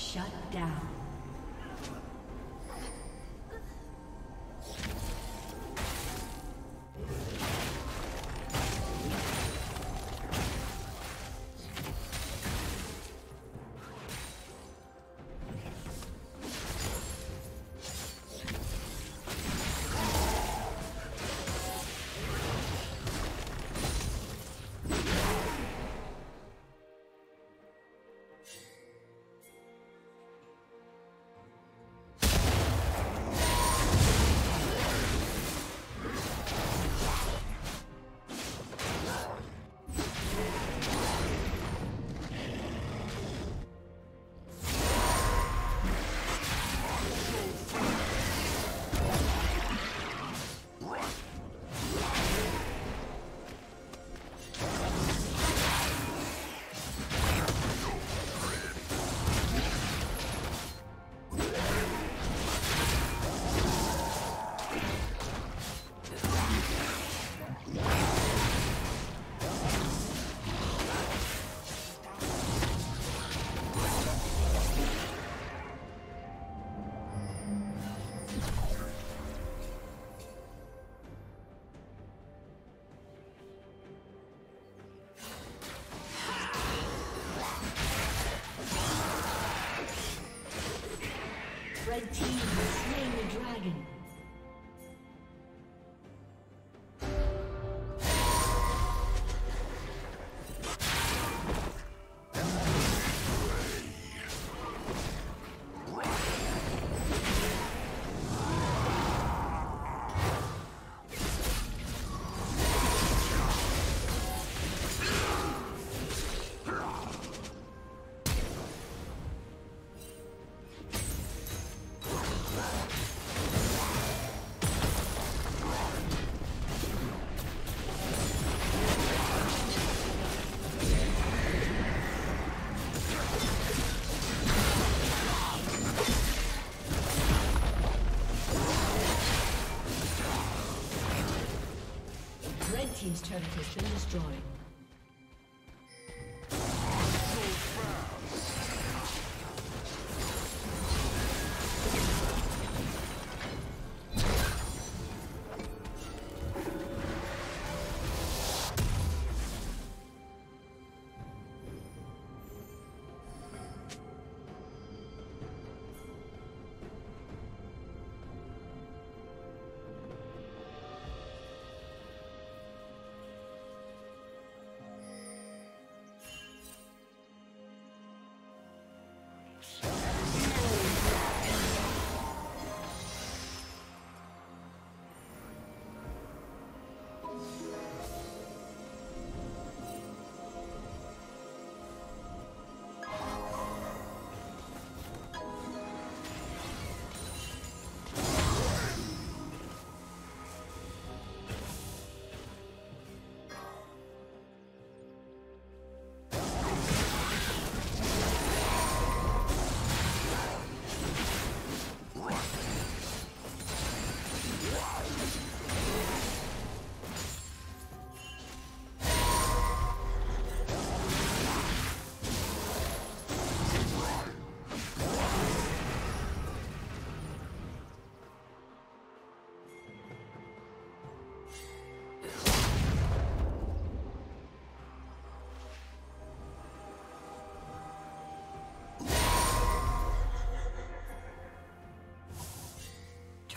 Shut down. open. Team's turret has been destroyed.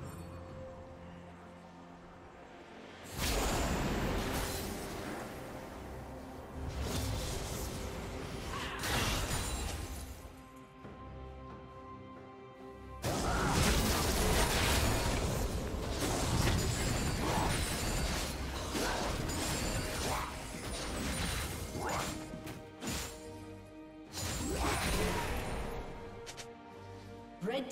Red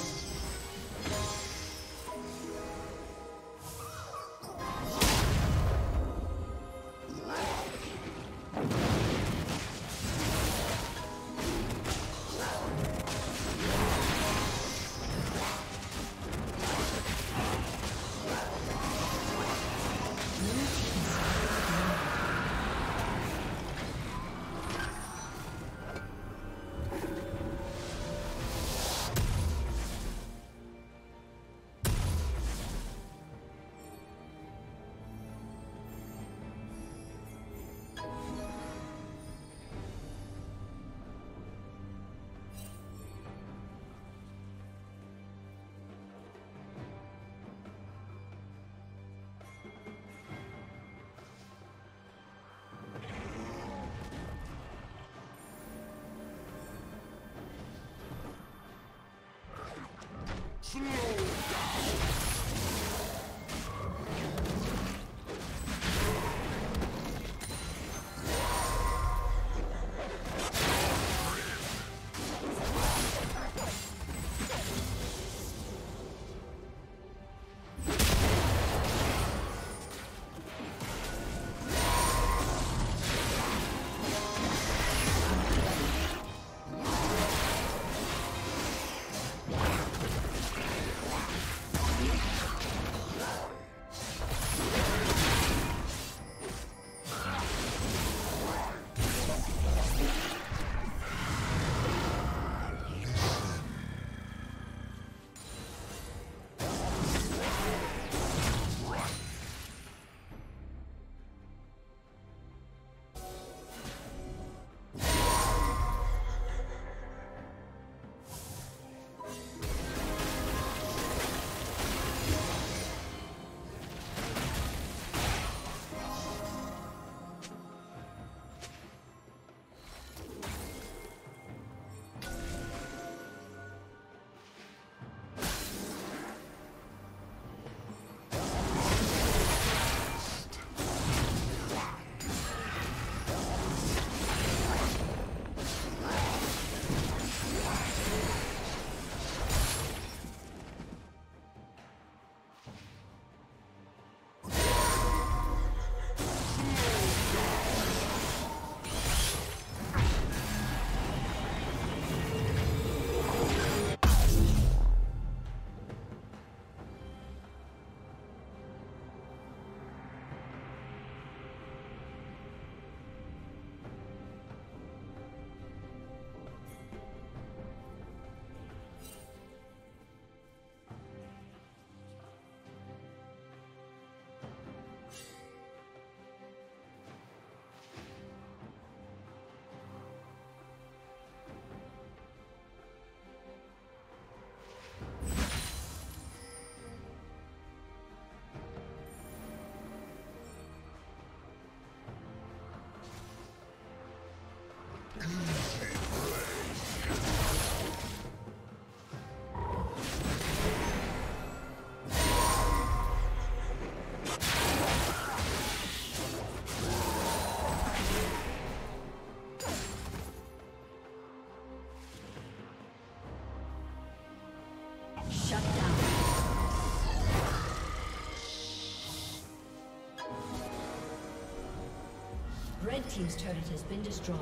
Red team's turret has been destroyed.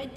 Red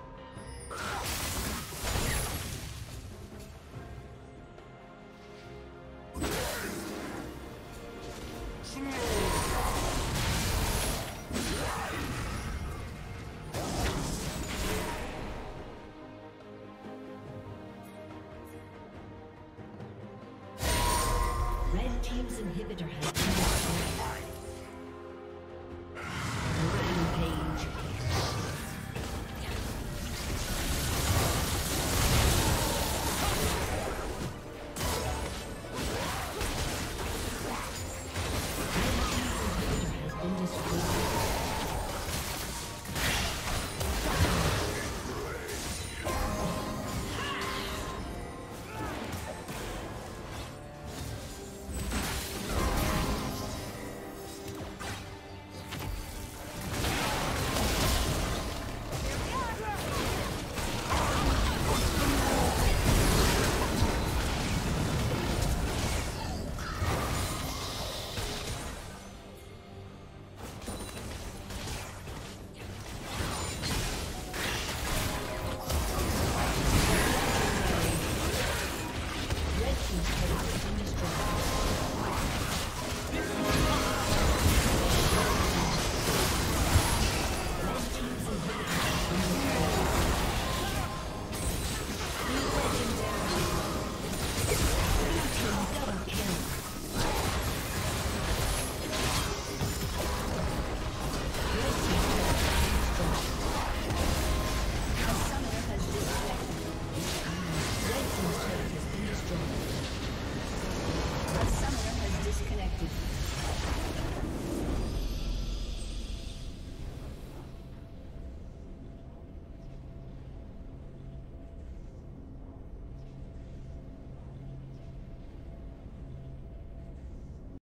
Red Team's inhibitor has been destroyed. Thank you.